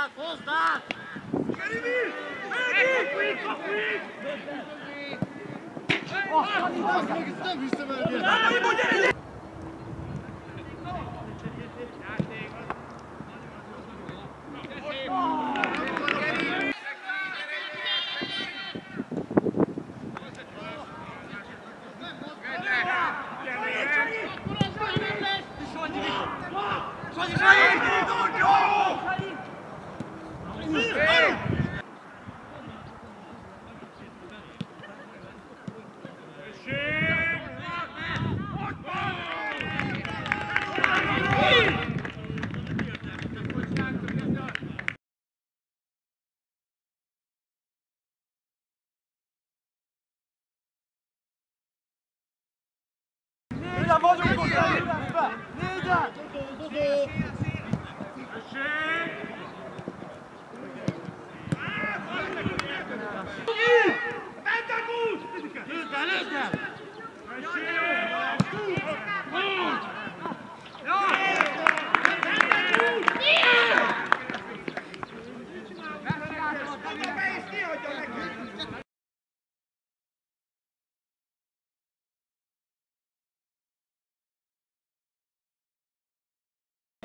Costa! Kerimi! Hadi! Push!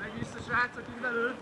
Megvisz a srácok így belül!